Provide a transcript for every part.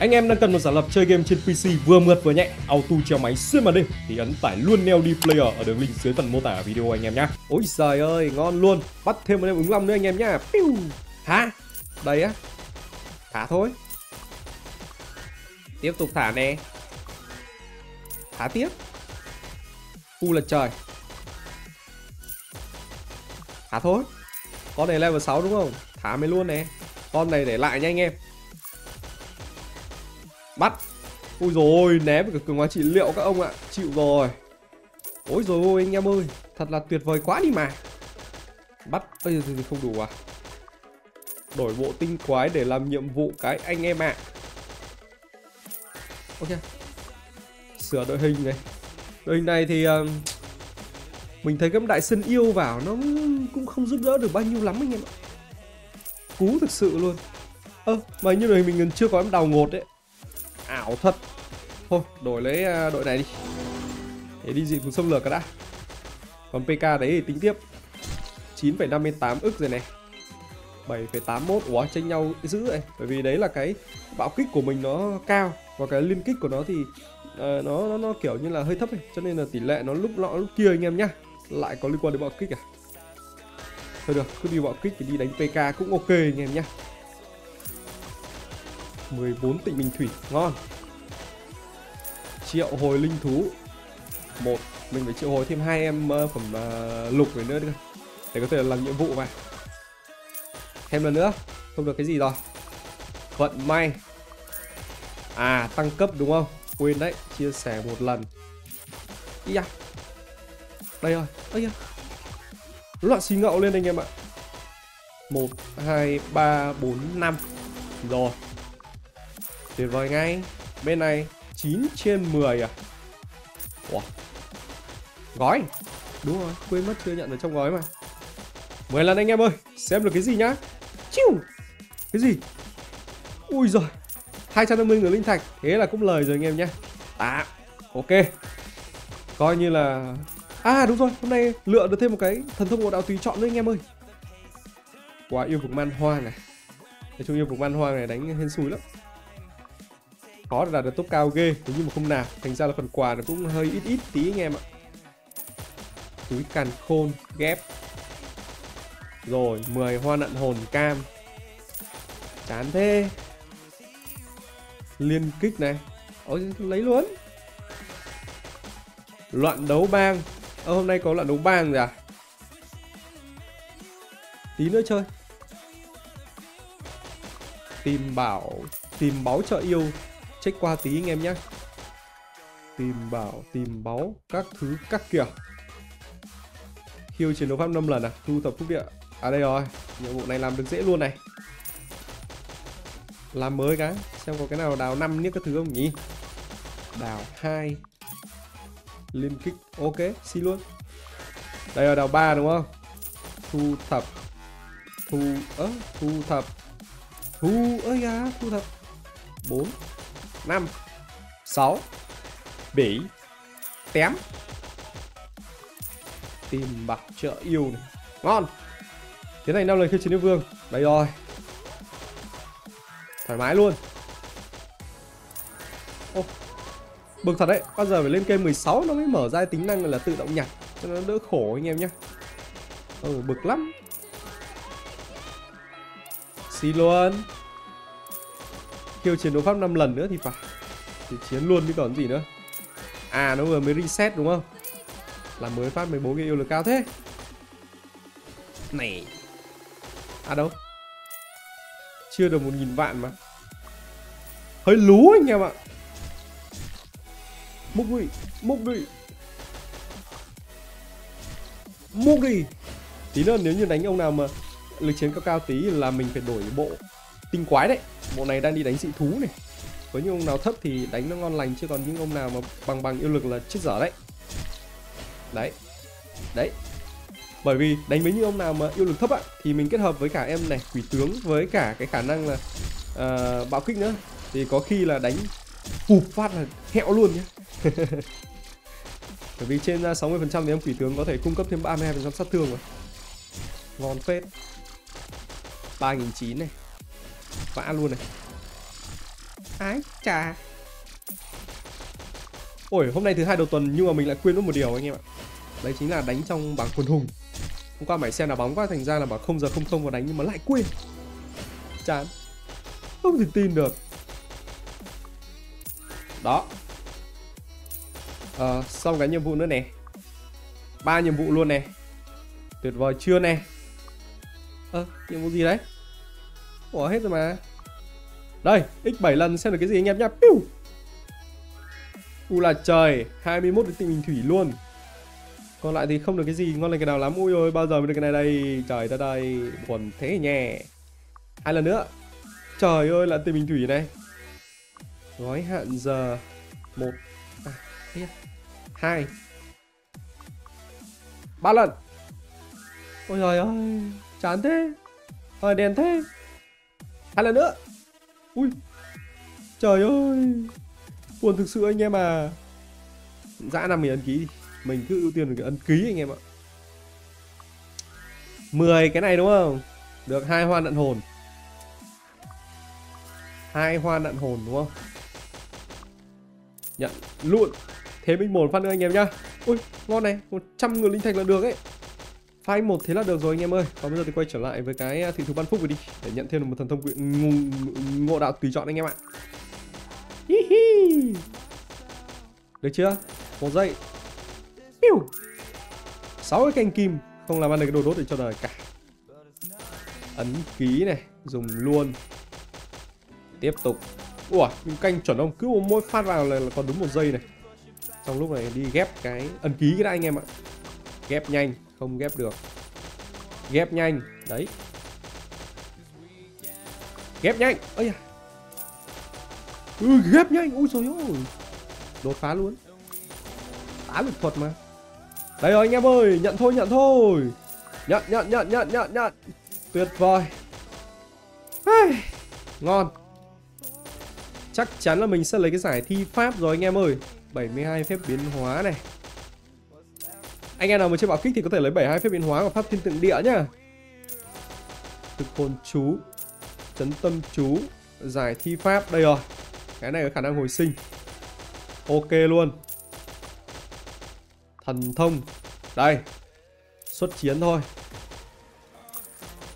Anh em đang cần một giả lập chơi game trên PC vừa mượt vừa nhẹ, auto treo máy xuyên màn hình thì ấn tải luôn LD Player ở đường link dưới phần mô tả video anh em nhá. Ôi trời ơi, ngon luôn. Bắt thêm một em ứng long nữa anh em nhá. Piu. Thả. Đây á. Thả thôi. Tiếp tục thả nè. Thả tiếp. U là trời. Thả thôi. Con này level 6 đúng không? Thả mới luôn nè. Con này để lại nha anh em. Bắt. Ôi rồi ném với cả cường hóa trị liệu các ông ạ. Chịu rồi. Ôi rồi ôi anh em ơi. Thật là tuyệt vời quá đi mà. Bắt. Bây giờ thì không đủ à. Đổi bộ tinh quái để làm nhiệm vụ cái anh em ạ. Ok. Sửa đội hình này. Đội hình này thì mình thấy các đại sân yêu vào nó cũng không giúp đỡ được bao nhiêu lắm anh em ạ. Cú thực sự luôn. Mà như này mình gần chưa có em đào ngột đấy. Ảo thật. Thôi đổi lấy đội này đi. Để đi dị thú xâm lược cả đã. Còn PK đấy thì tính tiếp. 9,58 ức rồi này. 7,81. Ủa tranh nhau giữ vậy. Bởi vì đấy là cái bạo kích của mình nó cao. Và cái liên kích của nó thì nó kiểu như là hơi thấp ấy. Cho nên là tỷ lệ nó lúc nọ lúc kia anh em nhá. Lại có liên quan đến bạo kích à. Thôi được, cứ đi bạo kích thì đi đánh PK cũng ok anh em nhá. 14 tịnh bình thủy, ngon. Triệu hồi linh thú 1, mình phải triệu hồi thêm 2 em phẩm lục về nữa đi. Để có thể làm nhiệm vụ mà. Thêm lần nữa, không được cái gì rồi. Vận may. À, tăng cấp đúng không? Quên đấy, chia sẻ một lần. Ý da. Đây rồi, ấy da. Loạn xì ngậu lên anh em ạ. 1, 2, 3, 4, 5. Rồi. Tuyệt vời ngay. Bên này 9/10 à. Wow. Gói. Đúng rồi, quên mất chưa nhận ở trong gói mà. 10 lần anh em ơi. Xem được cái gì nhá. Chiu. Cái gì? Ui giời. 250 ngựa linh thạch. Thế là cũng lời rồi anh em nhá. À, ok. Coi như là. À đúng rồi, hôm nay lựa được thêm một cái thần thông bộ đạo tùy chọn nữa anh em ơi. Quả yêu vực man hoang này. Nói chung yêu vực man hoang này đánh hên xui lắm. Khó đạt được top cao ghê, nhưng mà không nào. Thành ra là phần quà nó cũng hơi ít ít tí anh em ạ. Túi càn khôn, ghép. Rồi, 10 hoa nặn hồn cam. Chán thế. Liên kích này. Ôi, lấy luôn. Loạn đấu bang. Hôm nay có loạn đấu bang rồi à. Tí nữa chơi. Tìm báu trợ yêu. Check qua tí anh em nhé. Tìm báu, các thứ các kiểu. Khiêu chiến đấu pháp 5 lần à. Thu thập phúc địa. À đây rồi. Nhiệm vụ này làm được dễ luôn này. Làm mới cái. Xem có cái nào đào 5 niếc các thứ không nhỉ. Đào 2. Liên kích. Ok, xin luôn. Đây là đào 3 đúng không. Thu thập. Thu thập. Thu thập 4 5 6 7 tém. Tìm bạc trợ yêu này. Ngon. Thế này 5 lời khiêu chiến yêu vương. Đây rồi. Thoải mái luôn. Ô, bực thật đấy. Bao giờ phải lên kênh 16 nó mới mở ra tính năng là tự động nhặt. Cho nó đỡ khổ anh em nhé. Bực lắm. Xin luôn. Kêu chiến đấu pháp 5 lần nữa thì phải. Thì chiến luôn chứ còn gì nữa. À nó vừa mới reset đúng không. Làm mới phát 14 cái yêu lực cao thế. Này. À đâu. Chưa được 1.000 vạn mà. Hơi lú anh em ạ. Múc đi. Tí nữa nếu như đánh ông nào mà lực chiến cao cao tí là mình phải đổi bộ tinh quái đấy. Bộ này đang đi đánh dị thú này. Với những ông nào thấp thì đánh nó ngon lành. Chứ còn những ông nào mà bằng yêu lực là chết dở đấy. Đấy. Bởi vì đánh với những ông nào mà yêu lực thấp ạ, thì mình kết hợp với cả em này quỷ tướng. Với cả cái khả năng là bạo kích nữa. Thì có khi là đánh ụp phát là hẹo luôn nhé. Bởi vì trên 60% thì em quỷ tướng có thể cung cấp thêm 32% sát thương rồi. Ngon phết. 3.900 này. Vã luôn này. Ái chà. Ôi, hôm nay thứ hai đầu tuần nhưng mà mình lại quên mất một điều anh em ạ. Đấy chính là đánh trong bảng quần hùng. Hôm qua mày xem là bóng quá, thành ra là bảo 0:00 vào đánh nhưng mà lại quên. Chán. Không thể tin được. Đó. Xong cái nhiệm vụ nữa nè. 3 nhiệm vụ luôn nè. Tuyệt vời chưa nè. Nhiệm vụ gì đấy? Ủa hết rồi mà. Đây, x7 lần xem được cái gì anh em nhá. Piu. U là trời, 21 đến tình mình thủy luôn. Còn lại thì không được cái gì, ngon lành cái nào lắm. Ui ôi, bao giờ mới được cái này đây. Trời đất ơi, buồn thế nhè. 2 lần nữa. Trời ơi, là tình mình thủy này. Gói hạn giờ 1 2 3 lần. Ôi trời ơi, chán thế. Hơi đèn thế. 2 lần nữa. Ui. Trời ơi. Buồn thực sự anh em à. Dã nằm mình ấn ký đi. Mình cứ ưu tiên được cái ấn ký anh em ạ. 10 cái này đúng không? Được 2 hoa nặn hồn. 2 hoa nặn hồn đúng không? Nhận luôn. Thế mình 1 phát nữa anh em nhá. Ui, ngon này, 100 người linh thạch là được ấy. Phai 1 thế là được rồi anh em ơi. Còn bây giờ thì quay trở lại với cái thị thú ban phúc rồi đi. Để nhận thêm được một thần thông ngộ đạo tùy chọn anh em ạ. Được chưa? 1 giây. 6 cái canh kim. Không làm ăn được cái đồ đốt để cho đời cả. Ấn ký này. Dùng luôn. Tiếp tục. Ủa, canh chuẩn không? Cứ mỗi phát vào là còn đúng 1 giây này. Trong lúc này đi ghép cái ấn ký cái đã anh em ạ. Ghép nhanh. Không ghép được. Ghép nhanh. Đấy. Ghép nhanh. Ây da. Ghép nhanh. Ui trời ơi. Đột phá luôn. 8 lực thuật mà. Đây rồi anh em ơi. Nhận thôi, nhận thôi. Nhận. Tuyệt vời. Ngon. Chắc chắn là mình sẽ lấy cái giải thi pháp rồi anh em ơi. 72 phép biến hóa này. Anh em nào mới chơi bạo kích thì có thể lấy 72 phép biến hóa và pháp thiên tượng địa nhá. Thực hồn chú, chấn tâm chú, giải thi pháp. Đây rồi. Cái này có khả năng hồi sinh. Ok luôn. Thần thông. Đây. Xuất chiến thôi.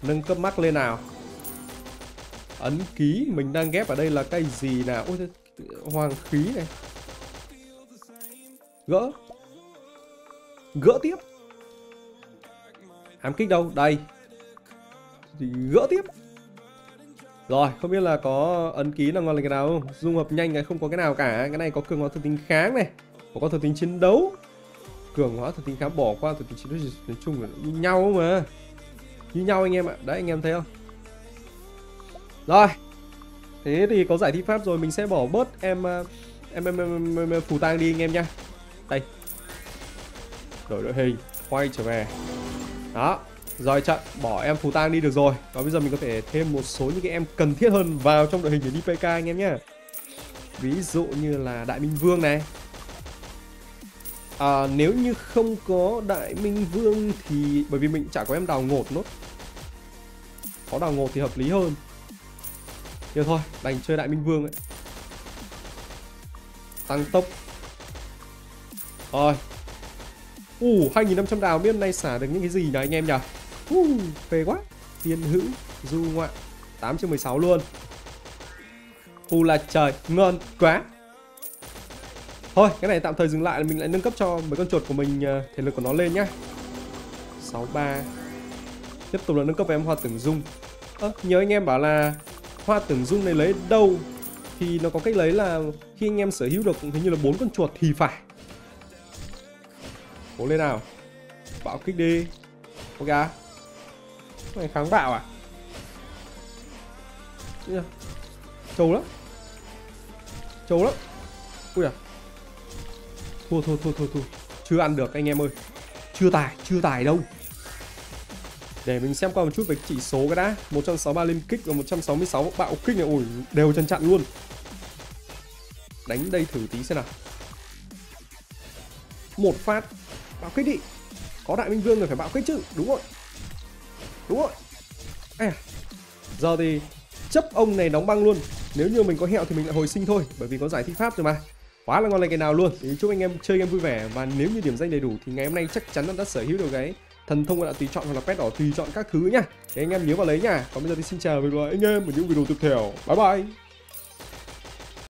Nâng cấp max lên nào. Ấn ký. Mình đang ghép ở đây là cái gì nào. Ôi, hoàng khí này. Gỡ. Gỡ tiếp. Ám kích đâu? Đây. Thì gỡ tiếp. Rồi, không biết là có ấn ký là ngon là cái nào không? Dung hợp nhanh cái không có cái nào cả. Cái này có cường hóa thuộc tính kháng này. Có thuộc tính chiến đấu. Cường hóa thuộc tính kháng bỏ qua thuộc tính chiến đấu. Nói chung là như nhau mà. Như nhau anh em ạ. Đấy anh em thấy không? Rồi. Thế thì có giải thi pháp rồi. Mình sẽ bỏ bớt em phủ tang đi anh em nha. Đây. Đổi đội hình. Quay trở về. Đó. Rồi chặn. Bỏ em phù tang đi được rồi. Và bây giờ mình có thể thêm một số những cái em cần thiết hơn vào trong đội hình để đi PK anh em nhé. Ví dụ như là Đại Minh Vương này. Nếu như không có Đại Minh Vương thì... Bởi vì mình chả có em đào ngột nốt. Có đào ngột thì hợp lý hơn. Nhưng thôi. Đành chơi Đại Minh Vương ấy. Tăng tốc. Rồi. 2.500 đào biết hôm nay xả được những cái gì nhỉ anh em nhỉ. Phê quá. Tiên hữu du ngoạn 8/16 luôn. Là trời. Ngon quá. Thôi cái này tạm thời dừng lại. Mình lại nâng cấp cho mấy con chuột của mình. Thể lực của nó lên nhá. 63. Tiếp tục là nâng cấp với em Hoa Tưởng Dung. Nhớ anh em bảo là Hoa Tưởng Dung này lấy đâu. Thì nó có cách lấy là khi anh em sở hữu được hình như là 4 con chuột thì phải. Cố lên nào. Bạo kích đi. Ok à? Này kháng bạo à? Trâu lắm. Trâu lắm. Ui à. Thôi. Chưa ăn được anh em ơi. Chưa tài đâu. Để mình xem qua một chút về chỉ số cái đã. 163 liên kích và 166 bạo kích này. Ui đều chân chặn luôn. Đánh đây thử tí xem nào. Một phát. Bạo kích đi. Có Đại Minh Vương rồi phải bạo kích chứ. Đúng rồi. Đúng rồi. Giờ thì chấp ông này đóng băng luôn. Nếu như mình có hẹo thì mình lại hồi sinh thôi, bởi vì có giải thích pháp rồi mà. Quá là ngon lành cái nào luôn. Thì chúc anh em chơi game vui vẻ, và nếu như điểm danh đầy đủ thì ngày hôm nay chắc chắn đã sở hữu được cái thần thông đã tùy chọn hoặc là pet đỏ tùy chọn các thứ nhá. Để anh em nhớ vào lấy nha. Còn bây giờ thì xin chào và hẹn gặp lại anh em ở những video tiếp theo. Bye bye.